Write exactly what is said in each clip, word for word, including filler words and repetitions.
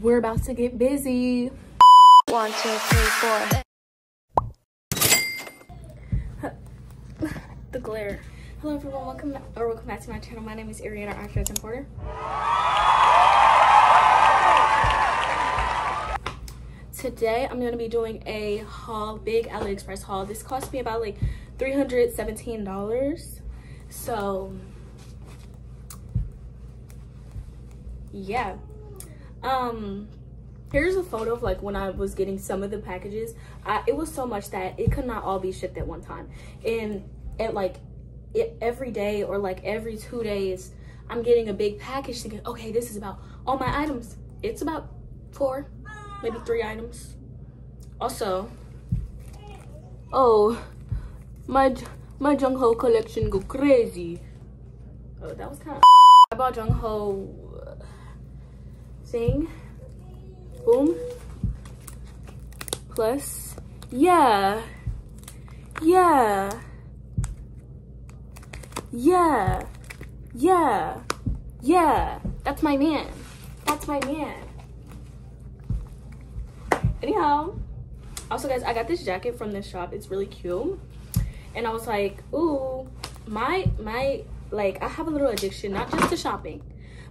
we're about to get busy. One, two, three, four. The glare. Hello everyone, welcome back, or welcome back to my channel. My name is Ariana Archives and Porter. Today I'm gonna be doing a haul, big AliExpress haul. This cost me about like three hundred seventeen dollars. So yeah, um here's a photo of like when I was getting some of the packages. I, it was so much that it could not all be shipped at one time, and at like it, every day or like every two days, I'm getting a big package thinking, okay, this is about all my items. It's about four, maybe three items. Also, oh, my my Jungho collection go crazy. Oh, that was kind of, I bought Jungho thing, boom, plus, yeah, yeah, yeah, yeah, yeah, that's my man, that's my man. Anyhow, also guys, I got this jacket from this shop, it's really cute, and I was like, ooh, my, my, like, I have a little addiction, not just to shopping,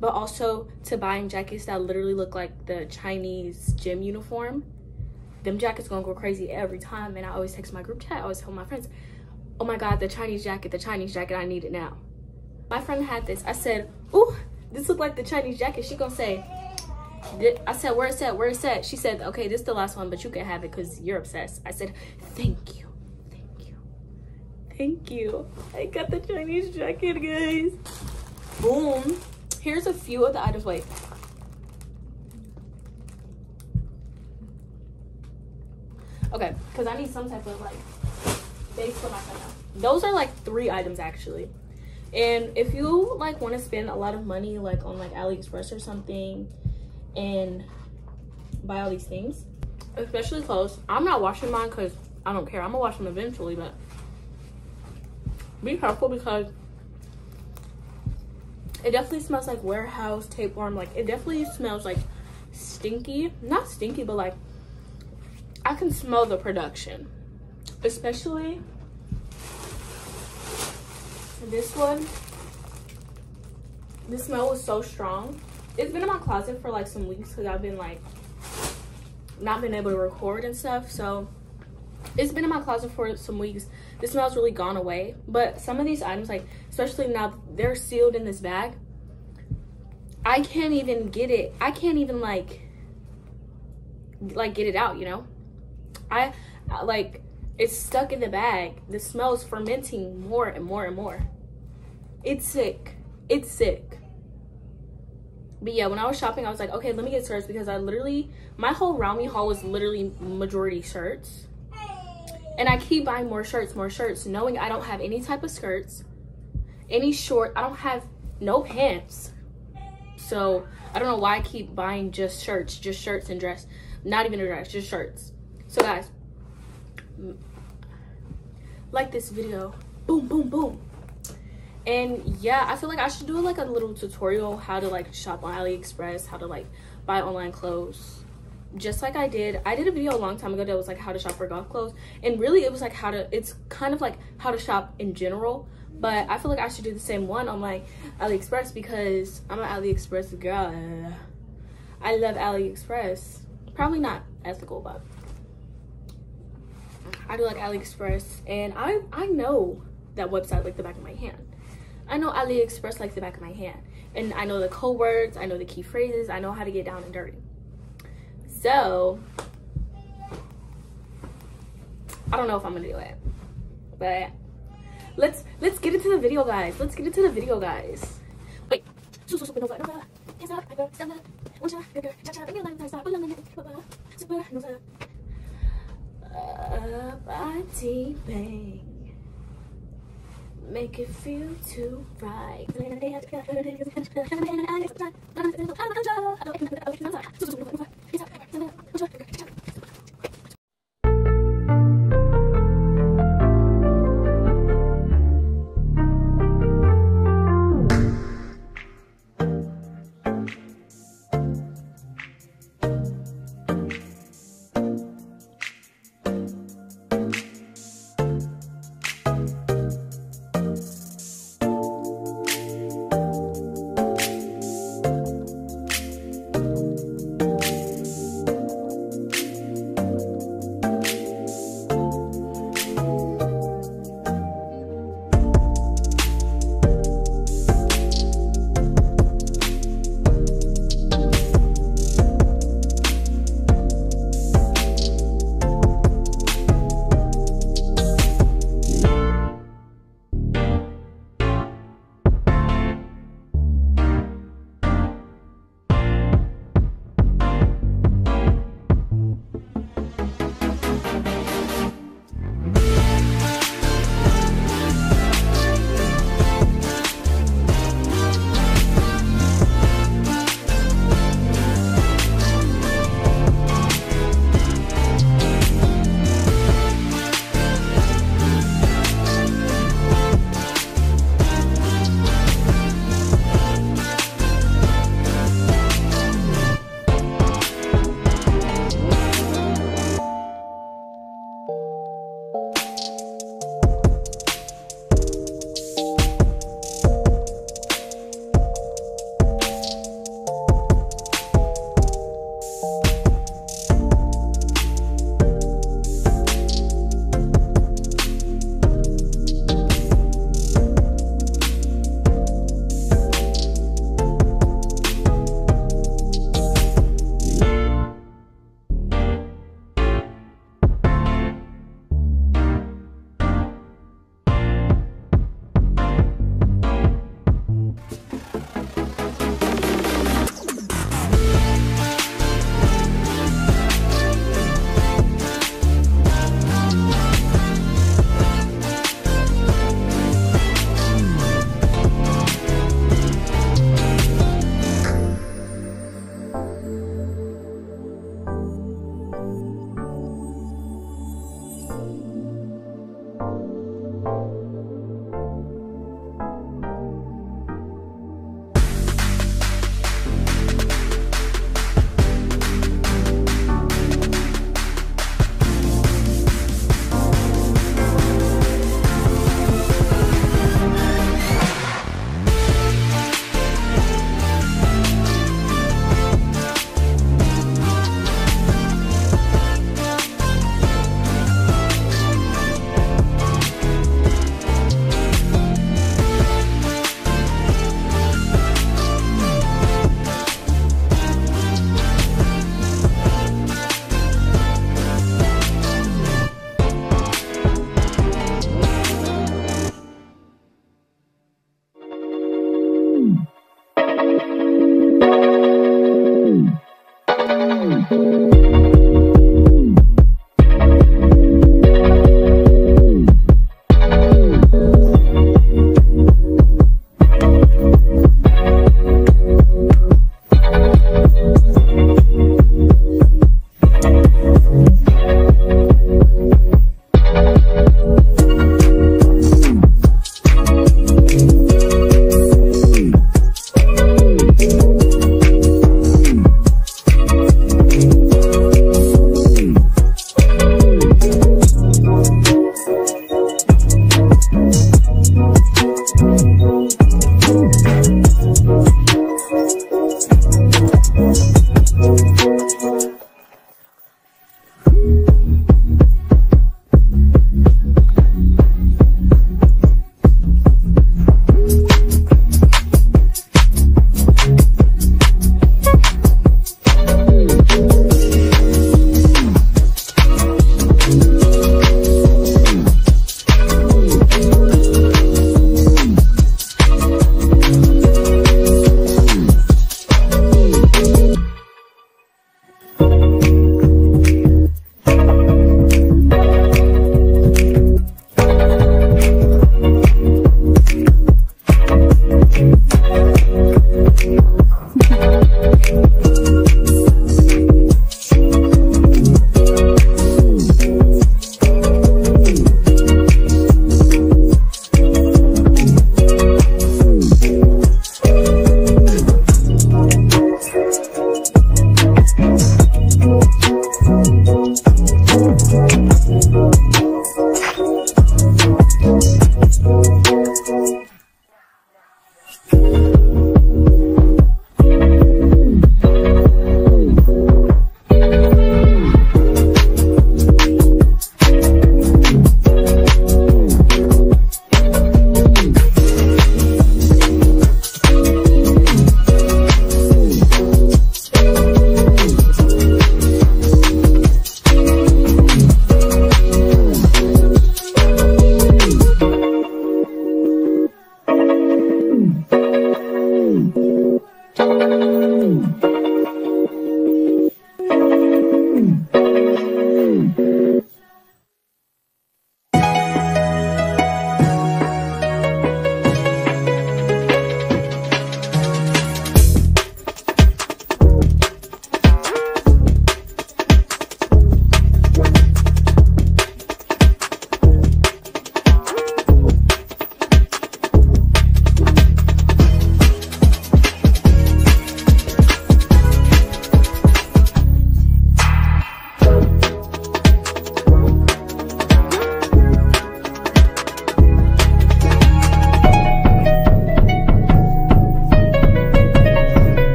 but also to buying jackets that literally look like the Chinese gym uniform. Them jackets gonna go crazy every time, and I always text my group chat, I always tell my friends, oh my god, the Chinese jacket, the Chinese jacket, I need it now. My friend had this, I said, ooh, this look like the Chinese jacket. She gonna say, I said, where it's at, where it's at. She said, okay, this is the last one, but you can have it because you're obsessed. I said, thank you, thank you, thank you. I got the Chinese jacket, guys. Boom. Here's a few of the items. Wait. Okay, because I need some type of like base for my stuff. Those are like three items actually. And if you like want to spend a lot of money like on like AliExpress or something and buy all these things, especially clothes. I'm not washing mine because I don't care. I'm gonna wash them eventually, but be careful because it definitely smells like warehouse, tapeworm. Like, it definitely smells like stinky. Not stinky, but like, I can smell the production. Especially this one. The smell was so strong. It's been in my closet for like some weeks because I've been like, not been able to record and stuff. So, it's been in my closet for some weeks. The smell's really gone away. But some of these items, like, especially now they're sealed in this bag, I can't even get it. I can't even like, like get it out, you know? I, like, it's stuck in the bag. The smell's fermenting more and more and more. It's sick. It's sick. But yeah, when I was shopping, I was like, okay, let me get shirts because I literally, my whole Romy haul was literally majority shirts. And I keep buying more shirts, more shirts, knowing I don't have any type of skirts, any short, I don't have no pants. So I don't know why I keep buying just shirts, just shirts and dress, not even a dress, just shirts. So guys, like this video, boom, boom, boom. And yeah, I feel like I should do like a little tutorial how to like shop on AliExpress, how to like buy online clothes. Just like I did, I did a video a long time ago that was like how to shop for golf clothes, and really it was like how to, it's kind of like how to shop in general, but I feel like I should do the same one on like AliExpress because I'm an AliExpress girl. I love AliExpress. Probably not ethical, but I do like AliExpress, and I, I know that website like the back of my hand. I know AliExpress like the back of my hand, and I know the code words, I know the key phrases, I know how to get down and dirty. So, I don't know if I'm gonna do it, but let's let's get into the video, guys. Let's get into the video, guys. Wait. Uh, body bang. Make it feel too right.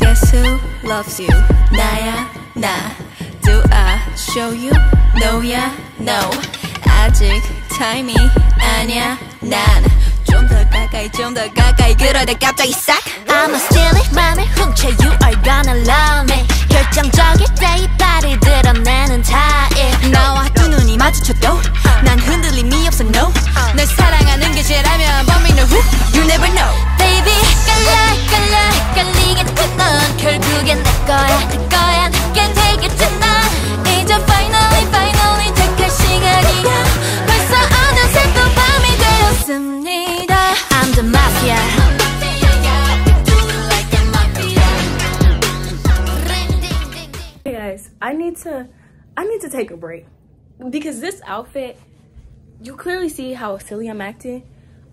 Guess who loves you? 나야, 나. Do I show you? No야, no. 아직 time이 아니야, 난. 좀 더 가까이, 좀 더 가까이. 그러다 갑자기 싹. I'ma steal it, 맘을 훔쳐. You are gonna love me. 결정적일 때 이빨을 드러내는 타입. 나와 두 눈이 마주쳐도 난 흔들림이 없어, no. 널 사랑하는 게 죄라면 but me no who? You never know. Baby, 갈라, 갈라, 갈리겠지 넌. 결국엔 내 거야, 내 거야. 내겐 되겠지 넌. 이제 finally, finally 택할 시간이야. 벌써 어느새 또 밤이 되었습니다. I'm the mafia. I need to I need to take a break because this outfit, you clearly see how silly I'm acting.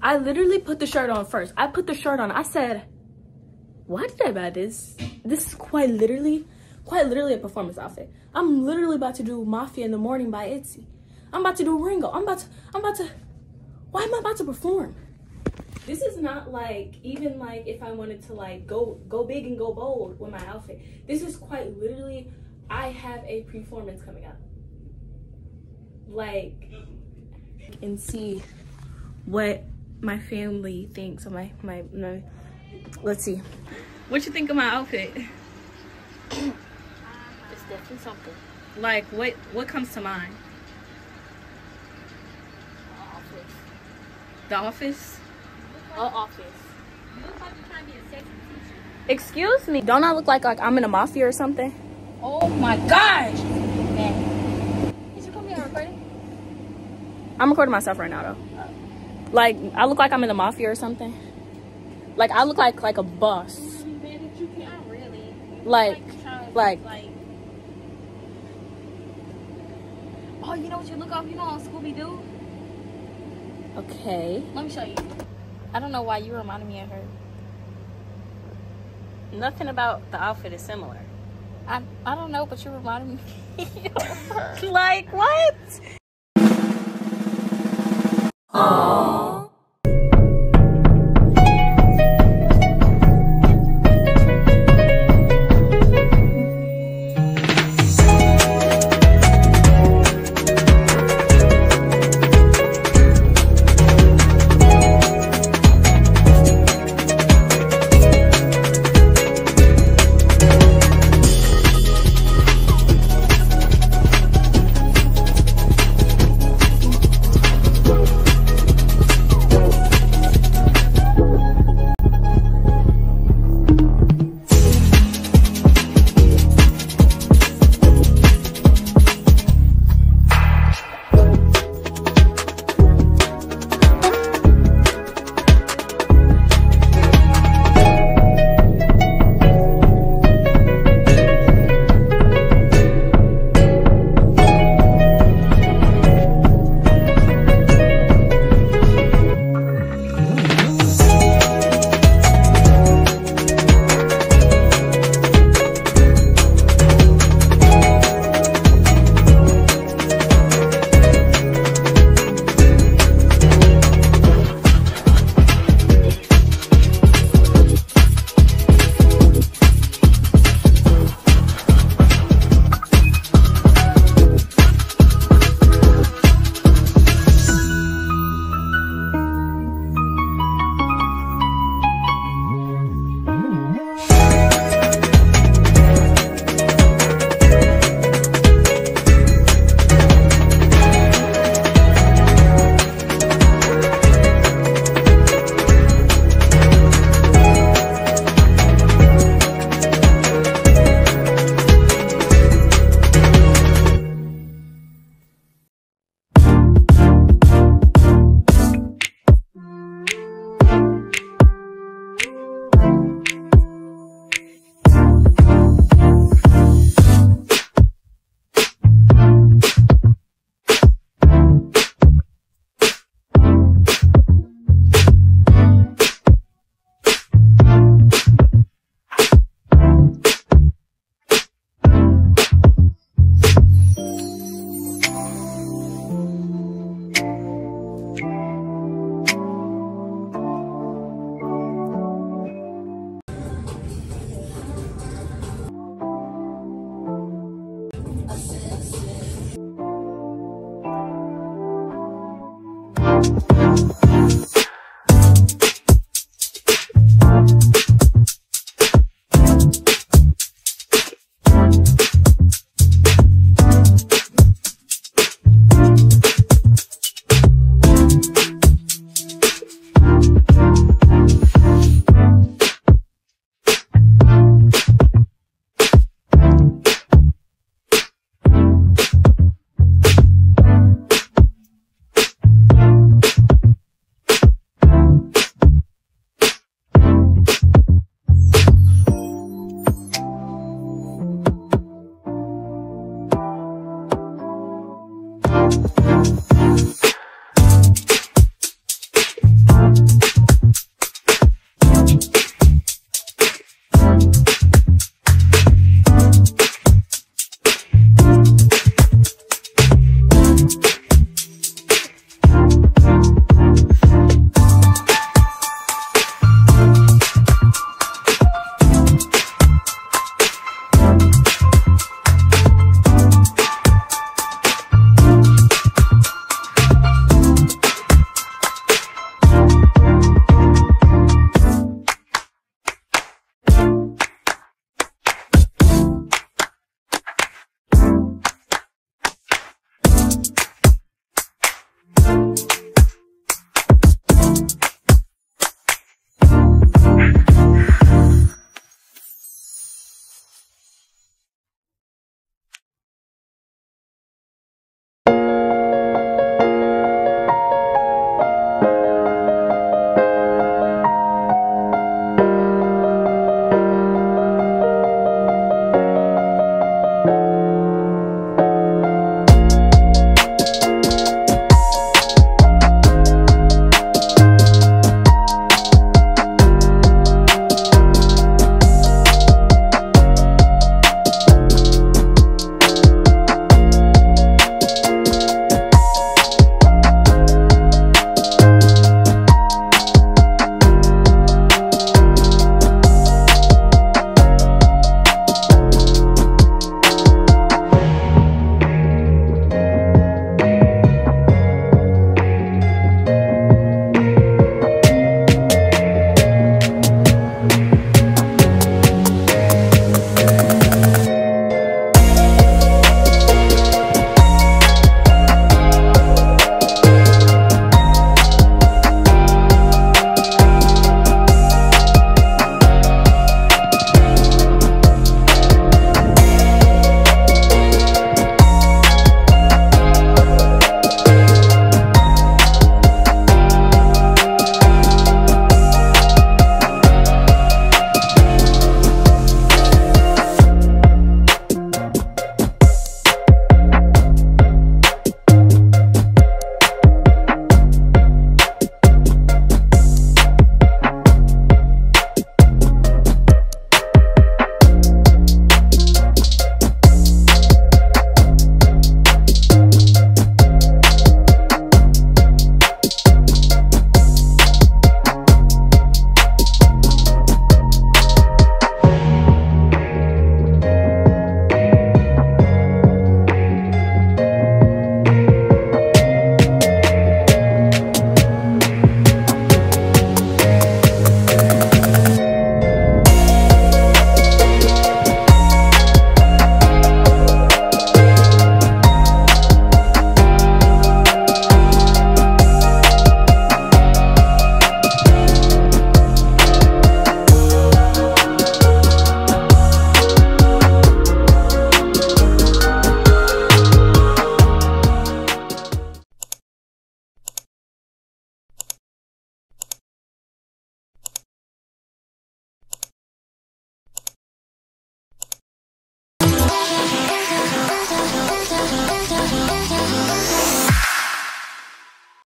I literally put the shirt on first. I put the shirt on. I said, why did I buy this? This is quite literally, quite literally a performance outfit. I'm literally about to do Mafia in the Morning by ITZY. I'm about to do Ringo. I'm about to, I'm about to, why am I about to perform? This is not like, even like if I wanted to like go, go big and go bold with my outfit. This is quite literally, I have a performance coming up. Like, and see what my family thinks of my, my, my, let's see. What you think of my outfit? It's definitely something. Like, what, what comes to mind? The office? What office? You look like you're trying to be a sexy teacher. Excuse me. Don't I look like, like I'm in a mafia or something? Oh my gosh! Man. Is your computer recording? I'm recording myself right now though. Uh, like I look like I'm in the mafia or something. Like I look like like a boss. Man, you can't really. Like like, like like. Oh, you know what you look up? You know on Scooby-Doo? Okay. Let me show you. I don't know why you reminded me of her. Nothing about the outfit is similar. I I don't know, but you reminded me of her. Like what? Oh. We'll be right back.